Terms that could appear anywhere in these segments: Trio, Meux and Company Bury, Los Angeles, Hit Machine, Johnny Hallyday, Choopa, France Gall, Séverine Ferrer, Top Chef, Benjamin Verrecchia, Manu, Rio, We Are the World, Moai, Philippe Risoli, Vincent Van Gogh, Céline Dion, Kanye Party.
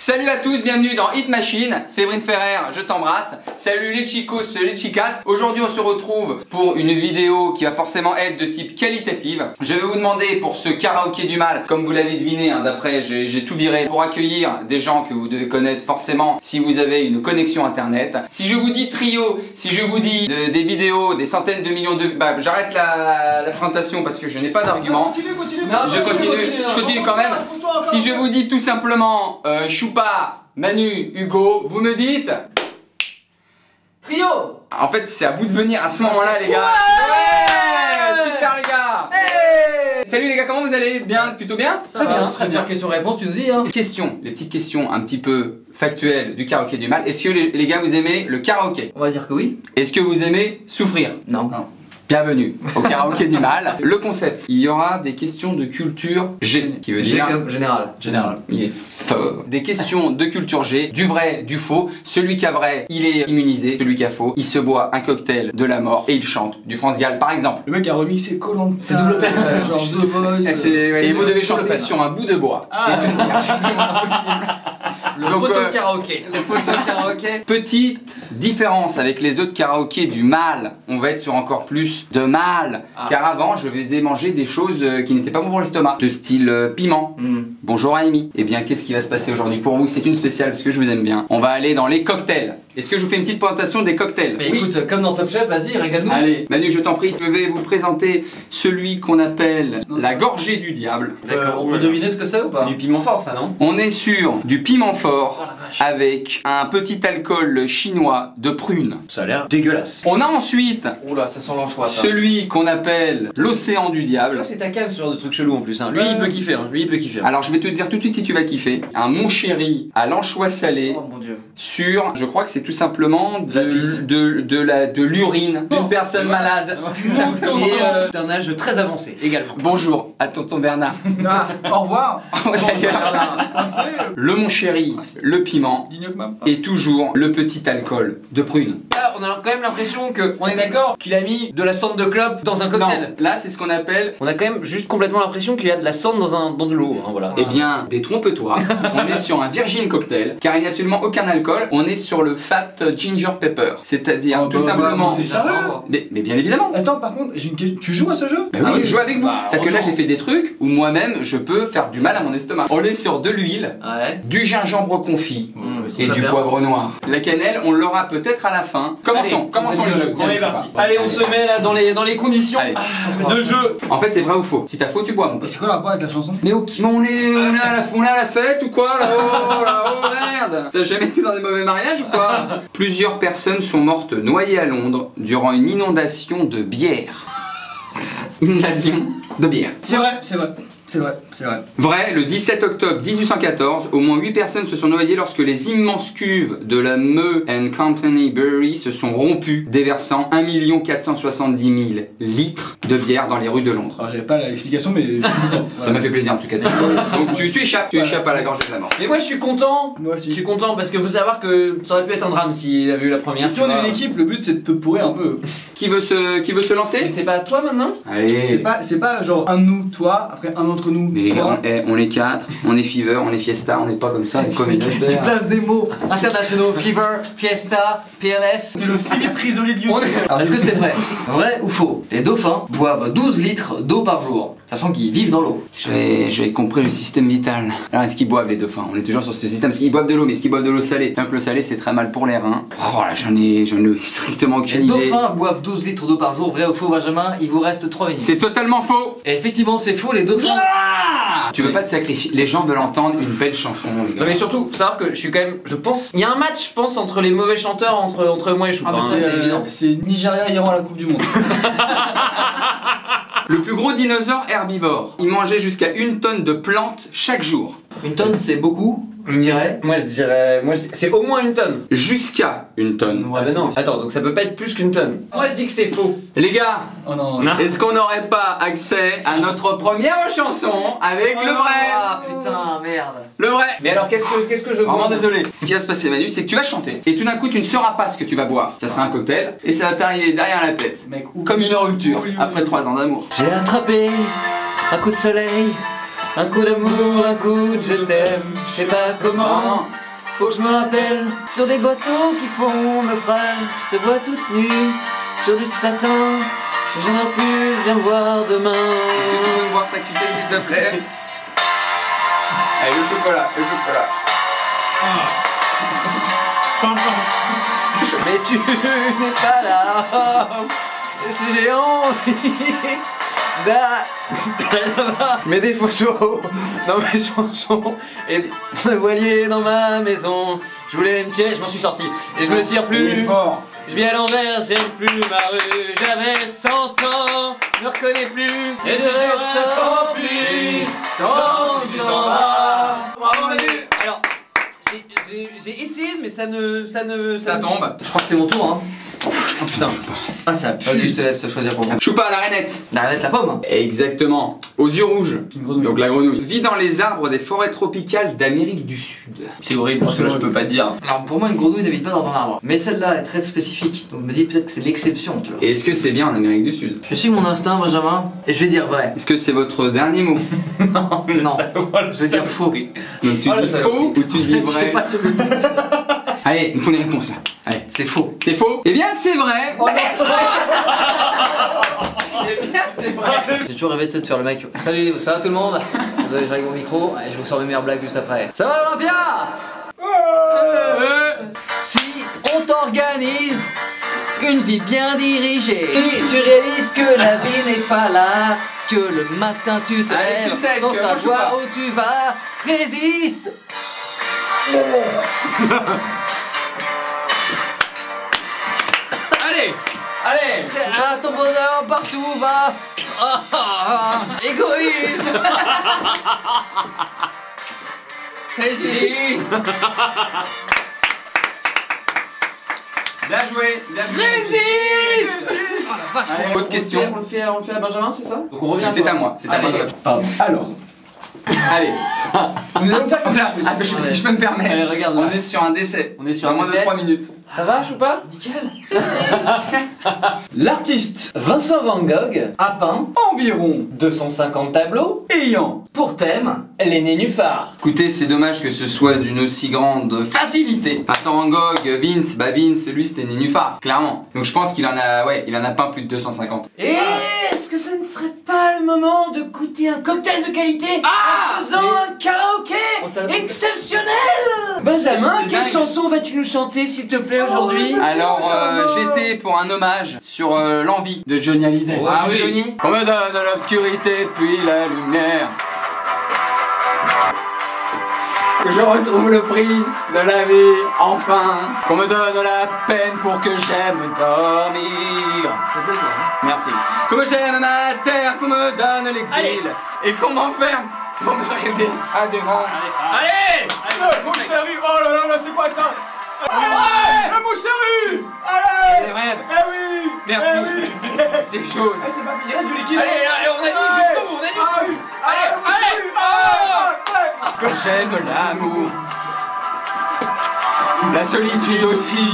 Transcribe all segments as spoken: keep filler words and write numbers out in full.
Salut à tous, bienvenue dans Hit Machine, Séverine Ferrer, je t'embrasse. Salut les chicos, les chicas. Aujourd'hui on se retrouve pour une vidéo qui va forcément être de type qualitative. Je vais vous demander pour ce karaoké du mal, comme vous l'avez deviné, hein, d'après j'ai tout viré, pour accueillir des gens que vous devez connaître forcément si vous avez une connexion internet. Si je vous dis Trio, si je vous dis de, des vidéos, des centaines de millions de... Bah j'arrête la, la présentation parce que je n'ai pas d'argument. Continue, continue, non, je continue, continue, continue, je continue quand même. Si je vous dis tout simplement... Euh, Choupa, Manu, Hugo, vous me dites Trio. En fait c'est à vous de venir à ce moment là les gars. Ouais, ouais, super les gars, hey. Salut les gars, comment vous allez? Bien, plutôt bien. Ça très va, bien, très bien. Question réponse, tu nous dis hein. Question, les petites questions un petit peu factuelles du karaoké du mal. Est-ce que les, les gars vous aimez le karaoké? On va dire que oui. Est-ce que vous aimez souffrir? Non, non. Bienvenue au karaoké du mal. Le concept, il y aura des questions de culture G, qui veut dire général. Général. Il est faux. Des questions de culture G, du vrai, du faux. Celui qui a vrai, il est immunisé. Celui qui a faux, il se boit un cocktail de la mort et il chante du France Gall, par exemple. Le mec a remixé Colombe. C'est double peine. Genre The Voice. Et vous devez chanter sur un bout de bois. Ah. Le poteau euh, karaoké. Le poteau karaoké. Petite différence avec les autres karaokés du mal. On va être sur encore plus de mal. Ah. Car avant, je faisais manger des choses qui n'étaient pas bonnes pour l'estomac. De style euh, piment. Mm. Bonjour Amy. Eh bien, qu'est-ce qui va se passer aujourd'hui pour vous? C'est une spéciale parce que je vous aime bien. On va aller dans les cocktails. Est-ce que je vous fais une petite présentation des cocktails? Mais oui. Écoute, comme dans Top Chef, vas-y, régale-nous. Allez, Manu, je t'en prie, je vais vous présenter celui qu'on appelle non, la gorgée du diable. D'accord, euh, on peut ouais. deviner ce que c'est ou pas? C'est du piment fort, ça, non? On est sur du piment fort oh, avec un petit alcool chinois de prune. Ça a l'air dégueulasse. On a ensuite Oula, ça sent l'anchois, ça. Celui qu'on appelle l'océan du diable. Toi, c'est ta cave, ce genre de truc chelou en plus. Hein. Lui, euh... il peut kiffer. Hein. Lui, il peut kiffer. Alors, je vais te dire tout de suite si tu vas kiffer. Un mon chéri à l'anchois salé oh, mon Dieu. sur, je crois que c'est tout simplement de, de, de, de la de l'urine d'une oh, personne ouais. malade oh, et euh, d'un âge très avancé également. Bonjour à tonton Bernard. Ah, au revoir. Le mon chéri, le piment et toujours le petit alcool de prune. Là, on a quand même l'impression que on est d'accord qu'il a mis de la cendre de clope dans un cocktail. Non. Là, c'est ce qu'on appelle. On a quand même juste complètement l'impression qu'il y a de la cendre dans un dans de l'eau. Hein, voilà. Eh bien, détrompe-toi. On est sur un virgin cocktail car il n'y a absolument aucun alcool. On est sur le fat ginger pepper, c'est-à-dire oh, tout bah, simplement. T'es sérieux? mais, mais bien évidemment. Attends, par contre, j'ai une question. Tu joues à ce jeu? Bah oui, ah, je joue avec vous. Bah, c'est que là, j'ai fait des trucs où moi-même, je peux faire du mal à mon estomac. On est sur de l'huile, ouais. du gingembre confit mmh, et du bien. poivre noir. La cannelle, on l'aura peut-être à la fin. Commençons, Allez, commençons le jeu. On est parti. Allez, on Allez. se met là dans les dans les conditions Allez, ah, de jeu. En fait, c'est vrai ou faux? Si t'as faux, tu bois. C'est quoi le rapport avec la chanson? Mais ok, on est on est à la on est à la fête ou quoi là? Oh là, oh merde. T'as jamais été dans des mauvais mariages ou quoi? Plusieurs personnes sont mortes noyées à Londres durant une inondation de bière. Inondation de bière. C'est vrai, c'est vrai. C'est vrai, c'est vrai. Vrai, le dix-sept octobre mille huit cent quatorze, au moins huit personnes se sont noyées lorsque les immenses cuves de la Meux and Company Bury se sont rompues, déversant un million quatre cent soixante-dix mille litres de bière dans les rues de Londres. Alors j'avais pas l'explication, mais je suis content. Ça m'a fait plaisir en tout cas. Donc tu, tu échappes, tu voilà. échappes à la gorgée de la mort. Mais moi je suis content. Moi aussi. Je suis content parce que faut savoir que ça aurait pu être un drame s'il avait eu la première. Si on est une équipe, le but c'est de te pourrir un peu. Qui veut se, qui veut se lancer? C'est pas toi maintenant? Allez. C'est pas, c'est pas genre un de nous, toi, après un autre. Nous, mais les gars, on est, on est quatre, on est Fever, on est Fiesta, on n'est pas comme ça. Tu places des mots internationaux, Fever, Fiesta, P L S. C'est le Philippe Risoli de YouTube. Est... Alors est-ce que t'es prêt? Vrai ou faux? Les dauphins boivent douze litres d'eau par jour, sachant qu'ils vivent dans l'eau. J'ai compris le système vital. Alors est-ce qu'ils boivent les dauphins? On est toujours sur ce système, parce qu'ils boivent de l'eau, mais est-ce qu'ils boivent de l'eau salée? Tant que le salé c'est très mal pour l'air, hein. Oh là, j'en ai, j'en ai aussi strictement aucune idée. Les dauphins boivent douze litres d'eau par jour, vrai ou faux Benjamin? Il vous reste trois minutes. C'est totalement faux. Et effectivement c'est faux, les dauphins... Ah tu veux oui. pas te sacrifier, les gens veulent entendre une belle chanson. Non mais surtout, faut savoir que je suis quand même, je pense, il y a un match je pense entre les mauvais chanteurs, entre, entre moi et Choupa. Ah, c'est euh, évident. C'est Nigeria Iran à la Coupe du Monde. Le plus gros dinosaure herbivore, il mangeait jusqu'à une tonne de plantes chaque jour. Une tonne c'est beaucoup? Je dirais, moi je dirais, moi c'est au moins une tonne. Jusqu'à une tonne. Ouais, ah bah non. Attends, donc ça peut pas être plus qu'une tonne. Moi je dis que c'est faux. Les gars, oh non, non. est-ce qu'on n'aurait pas accès à notre première chanson avec oh le vrai? Ah putain, merde. Le vrai. Mais alors qu'est-ce que qu'est-ce que je bois? Vraiment désolé. Ce qui va se passer, Manu, c'est que tu vas chanter et tout d'un coup tu ne sauras pas ce que tu vas boire. Ça sera un cocktail et ça va t'arriver derrière la tête, mec, ou... comme une rupture après trois ans d'amour. J'ai attrapé un coup de soleil. Un coup d'amour, un coup de je t'aime, je sais pas comment. Faut que je me rappelle, sur des bateaux qui font naufrage, je te vois toute nue, sur du satin, je n'en ai plus, viens me voir demain. Est-ce que tu peux me voir s'accuser s'il te plaît? Allez, le chocolat, le chocolat. Mais tu n'es pas là, j'ai envie d'aller. Mais des photos dans mes chansons et des voiliers dans ma maison. Je voulais me tirer, je m'en suis sorti et je me tire plus fort. Je vis à l'envers, j'aime plus ma rue. J'avais cent ans, ne reconnais plus. Et je rêve rempli quand tu t'en vas. Bravo Manu. Alors, j'ai essayé mais ça ne... ça ne... ça, ça tombe. tombe. Je crois que c'est mon tour, hein. Oh putain. Ah ça pue. Vas-y, je te laisse choisir pour moi. Choupa, la rainette. La rainette, la pomme. Exactement. Aux yeux rouges. Une grenouille. Donc la grenouille. Vit dans les arbres des forêts tropicales d'Amérique du Sud. C'est horrible, parce que là je peux pas te dire. Alors pour moi, une grenouille n'habite pas dans un arbre. Mais celle-là est très spécifique. Donc je me dis peut-être que c'est l'exception, tu vois. Et est-ce que c'est bien en Amérique du Sud? Je suis mon instinct, Benjamin. Et je vais dire vrai. Est-ce que c'est votre dernier mot? Non, non. Je vais dire faux. Donc tu oh, dis faux ou tu dis vrai? Allez, il me faut des réponses là. Allez, c'est faux. C'est faux? Eh bien, c'est vrai. Oh, eh bien, c'est vrai. J'ai toujours rêvé de faire le mec. Salut, ça va tout le monde? Je règle mon micro et je vous sors mes meilleures blagues juste après. Ça va Olympia? Ouais. Si on t'organise une vie bien dirigée et tu réalises que la vie n'est pas là, que le matin tu te lèves sans savoir où tu vas, résiste. Allez, allez, à ton bonheur partout va. Égoïste. Résiste. Bien joué, bien joué. Résiste. Autre question. On le fait, on le fait à Benjamin, c'est ça? Donc on revient. C'est à moi, c'est à moi. Pardon. Alors. Allez, nous allons faire quelque chose. Ah, je, ouais. Si je peux me permettre, allez, regarde, on est sur un décès. On est sur à moins de trois minutes. Ça va, Choupa? Nickel. L'artiste Vincent Van Gogh a peint environ deux cent cinquante tableaux ayant pour thème les nénuphars. Écoutez, c'est dommage que ce soit d'une aussi grande facilité. Vincent Van Gogh, Vince, bah Vince, lui c'était nénuphar, clairement. Donc je pense qu'il en a, ouais, il en a peint plus de deux cent cinquante. Et est-ce que ça ne serait pas le moment de goûter un cocktail de qualité? Ah, en faisant mais... un karaoké exceptionnel. Benjamin, quelle dingue. Chanson vas-tu nous chanter s'il te plaît aujourd'hui? Oh, alors euh, j'étais pour un hommage sur euh, l'envie de Johnny Hallyday. Oh, ah oui, Johnny. On me donne l'obscurité puis la lumière, que je retrouve le prix de la vie enfin, qu'on me donne la peine pour que j'aime dormir. Merci. Comme j'aime ma terre, qu'on me donne l'exil et qu'on m'enferme pour me rêver à des rangs. Allez, mon chéri, oh là là là, c'est pas ça. Allez, mon chéri, allez. Les rêves. Eh oui. Merci. C'est chaud. C'est pas fini, il reste du liquide. Allez, on a dit jusqu'au bout, on a dit. Allez, allez. Que j'aime l'amour, la solitude aussi,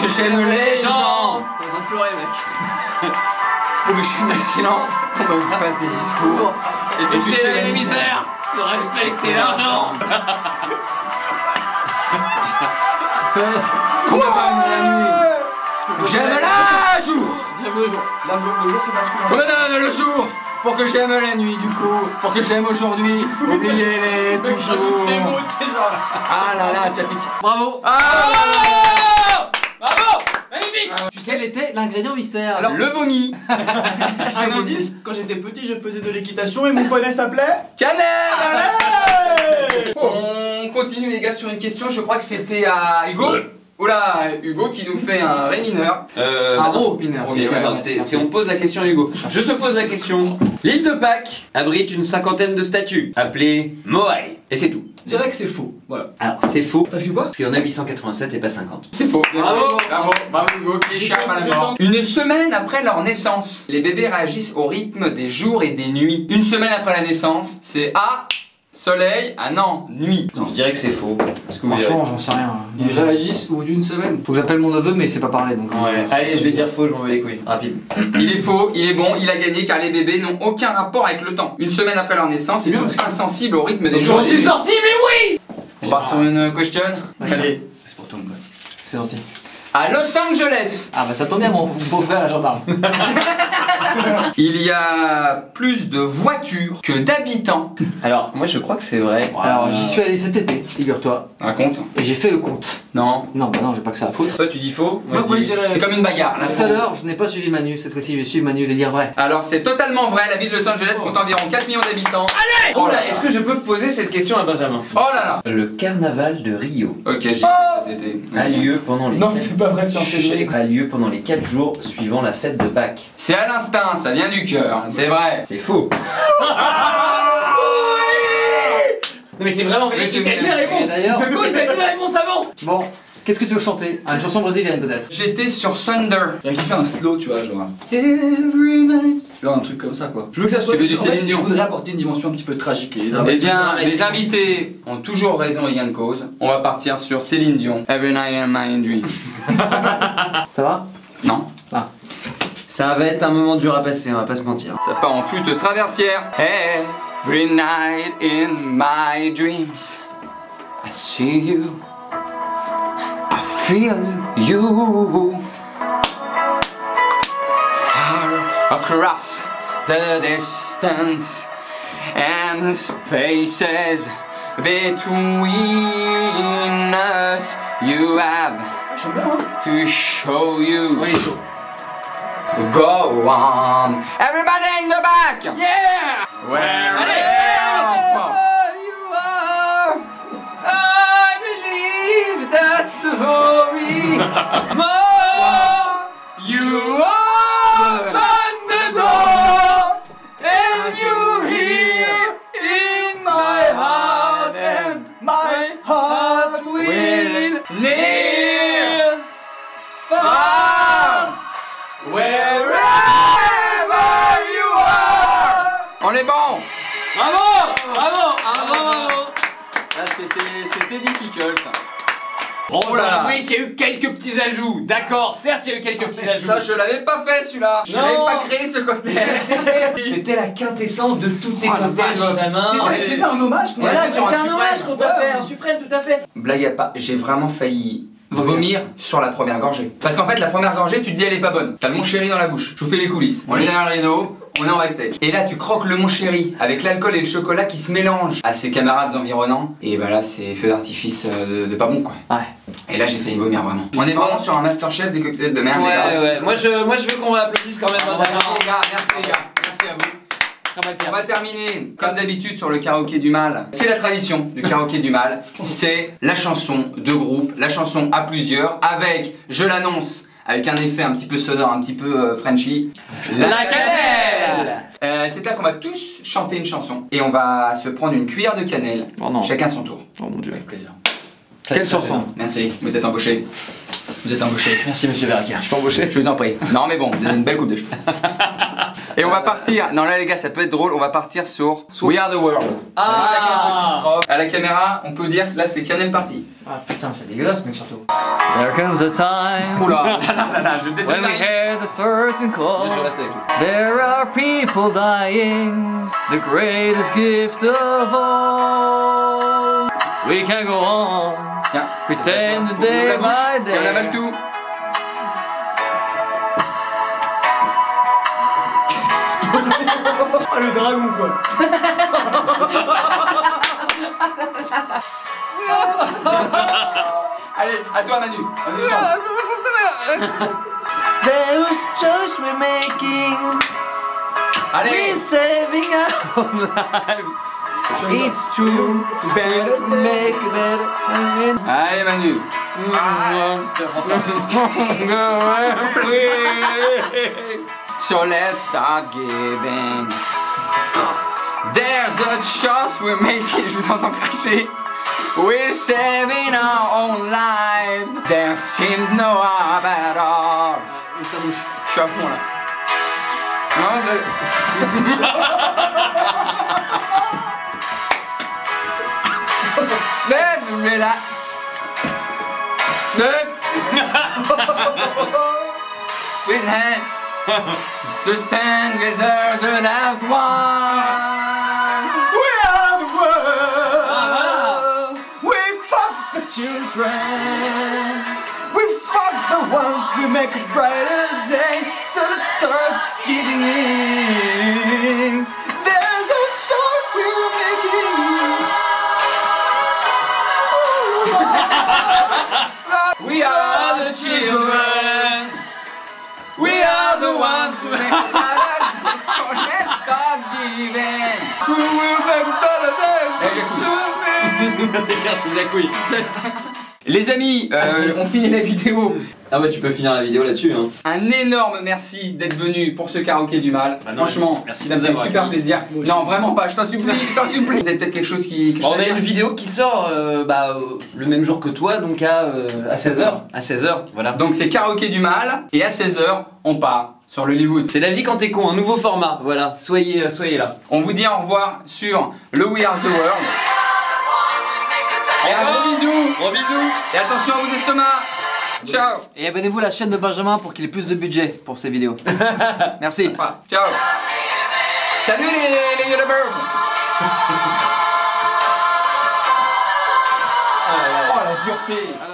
que j'aime les gens. T'es en pleurer mec. Que j'aime le silence, qu'on me fasse des discours et de toucher les misères, de respecter l'argent. Qu'on me donne la nuit, j'aime la jour. J'aime le jour. La jour, le jour c'est masculin. Qu'on me donne le jour. Pour que j'aime la nuit du coup, pour que j'aime aujourd'hui, oubliez-les toujours. Ah là là, ça pique. Bravo. Ah bravo, bravo. Magnifique. Tu sais, quel était l'ingrédient mystère? Alors, le vomi. Un indice, quand j'étais petit, je faisais de l'équitation et mon poney s'appelait Canard. On continue les gars sur une question, je crois que c'était à Hugo. Oula, Hugo qui nous fait un ré mineur. Euh, un rho mineur. Okay, ouais, attends, c'est, c'est, on pose la question à Hugo. Je te pose la question. L'île de Pâques abrite une cinquantaine de statues appelées Moai. Et c'est tout. Je dirais que c'est faux. Voilà. Alors c'est faux. Parce que quoi? Parce qu'il y en a huit cent quatre-vingt-sept et pas cinquante. C'est faux. Bravo. Bravo. Bravo Hugo qui échappe à la mort. Une semaine après leur naissance, les bébés réagissent au rythme des jours et des nuits. Une semaine après la naissance, c'est A. Soleil, ah non, nuit. Non, je dirais que c'est faux. Parce que franchement, j'en sais rien. Ils réagissent au bout d'une semaine. Faut que j'appelle mon neveu, mais il sait pas parler donc. Ouais. Allez, je vais dire faux, je m'en vais les couilles. Rapide. Il est faux, il est bon, il a gagné car les bébés n'ont aucun rapport avec le temps. Une semaine après leur naissance, ils sont insensibles au rythme des jours. Je suis sorti, mais oui. On part sur une question. Allez. C'est pour tout le monde. C'est gentil. À Los Angeles. Ah bah ça tombe bien, mon beau-frère est gendarme. Il y a plus de voitures que d'habitants. Alors moi je crois que c'est vrai. Alors euh... j'y suis allé cet été, figure-toi. Raconte. Et j'ai fait le compte. Non. Non bah non, j'ai pas que ça à foutre. Toi tu dis faux. Moi, moi je dis... C'est comme une bagarre. Là, tout à l'heure je n'ai pas suivi Manu, cette fois-ci je vais suivre Manu, je vais dire vrai. Alors c'est totalement vrai, la ville de Los Angeles oh. compte environ quatre millions d'habitants. Allez oh là, là. Est-ce que je peux poser cette question à Benjamin? Oh là là. Le carnaval de Rio. Ok, j'ai oh. fait cet été. A lieu pendant les... Non c'est pas vrai, c'est un... A lieu pendant les quatre jours suivant la fête de Pâques. C'est à l'instinct. Ça vient du cœur, c'est vrai. C'est faux. Oui. Non mais c'est vraiment vrai. Il t'a dit la réponse. Je crois qu'il t'a dit la réponse avant. Bon, qu'est-ce que tu veux chanter? Une chanson brésilienne peut-être. J'étais sur Thunder. Il y a qui fait un slow, tu vois, genre. Every night. Tu vois, un truc comme ça quoi. Je veux que ça soit. Je voudrais apporter une dimension un petit peu tragique. Eh bien, les invités ont toujours raison et gain de cause. On va partir sur Céline Dion. Every night in my dreams. Ça va? Non. Ah. Ça va être un moment dur à passer, on va pas se mentir. Ça part en flûte traversière. Every night in my dreams, I see you, I feel you, far across the distance and spaces between us. You have to show you. Go on, everybody in the back. Yeah. Where you are, I believe that's the glory. More you open the door, and you're here in my heart, and my heart will kneel far. Wherever you are. On est bon. Bravo. Bravo. Bravo. Là c'était difficile. Oh là. Oui, qu'il y a eu quelques petits ajouts. D'accord, certes il y a eu quelques petits ajouts. Ça je l'avais pas fait celui-là. Je l'avais pas créé ce cocktail. C'était la quintessence de tout tes cocktails. C'était un hommage. Voilà, c'était un hommage qu'on t'a fait. Un suprême tout à fait. Blague à pas, j'ai vraiment failli vomir sur la première gorgée. Parce qu'en fait la première gorgée tu te dis elle est pas bonne. T'as le Mon Chéri dans la bouche. Je vous fais les coulisses. On est derrière le rideau, on est en backstage. Et là tu croques le Mon Chéri avec l'alcool et le chocolat qui se mélangent à ses camarades environnants. Et bah là c'est feu d'artifice de, de pas bon quoi. Ouais. Et là j'ai failli vomir vraiment. On est vraiment sur un master chef des cocktails de merde. Ouais les gars. Ouais. Moi je, moi, je veux qu'on réapplaudisse quand même. Merci les gars, merci les gars, merci à vous. On va terminer, comme d'habitude, sur le karaoké du mal. C'est la tradition du karaoké du mal. C'est la chanson de groupe, la chanson à plusieurs, avec, je l'annonce, avec un effet un petit peu sonore, un petit peu euh, Frenchy. La, la cannelle. euh, C'est là qu'on va tous chanter une chanson. Et on va se prendre une cuillère de cannelle. Oh non. Chacun son tour. Oh mon Dieu. Avec plaisir. Quelle chanson? Merci, vous êtes embauché. Vous êtes embauché. Merci monsieur Verraquin. Je suis embauché. Je vous en prie. Non mais bon, vous avez une belle coupe de cheveux. Et on va partir, non là les gars ça peut être drôle, on va partir sur We Are the World. Ah. Chacun une petite strophe. À la caméra, on peut dire, là c'est Kanye Party. Ah putain c'est dégueulasse mec surtout. There comes a time. Oula, je descends. When we hear the certain call. There are people dying. The greatest gift of all. We can go on. Tiens, putain de day by day. Et on avale tout. Oh le dragon quoi. Allez, à toi Manu. Allez, chante. There was choice we're making. Allez. We're saving our own lives. It's true, better make a better friend. Allez Manu. So let's start giving. There's a choice we're making. Je vous entends cracher. We're saving our own lives. There seems no hope at all. Je suis à fond là. Non, Même, mais là. With hand, the stand with her, the last one. We are the world. We fuck the children. We fuck the ones, we make a brighter day. So let's start getting in. There's a choice we're making. We are the children. We are the ones who make a better day. So let's start giving. Who will make a better day? C'est clair, c'est Jacouille. Les amis, euh, on finit la vidéo. Ah bah tu peux finir la vidéo là-dessus hein. Un énorme merci d'être venu pour ce karaoké du mal. Bah non, franchement, merci, ça me fait super plaisir. Non vraiment pas, je t'en supplie, je t'en supplie. Vous avez peut-être quelque chose qui... Que bon, on a une vidéo qui sort euh, bah, euh, le même jour que toi, donc à, euh, à seize heures. À seize heures, voilà. Donc c'est karaoké du mal, et à seize heures, on part sur l'Hollywood. C'est la vie quand t'es con, un nouveau format, voilà, soyez, soyez là. On vous dit au revoir sur le We Are the World. Et un gros bisou. Gros bisous. Et attention à vos estomacs. Ciao. Et abonnez-vous à la chaîne de Benjamin pour qu'il ait plus de budget pour ses vidéos. Merci. Ciao. Salut les, les youtubers. Oh la dureté.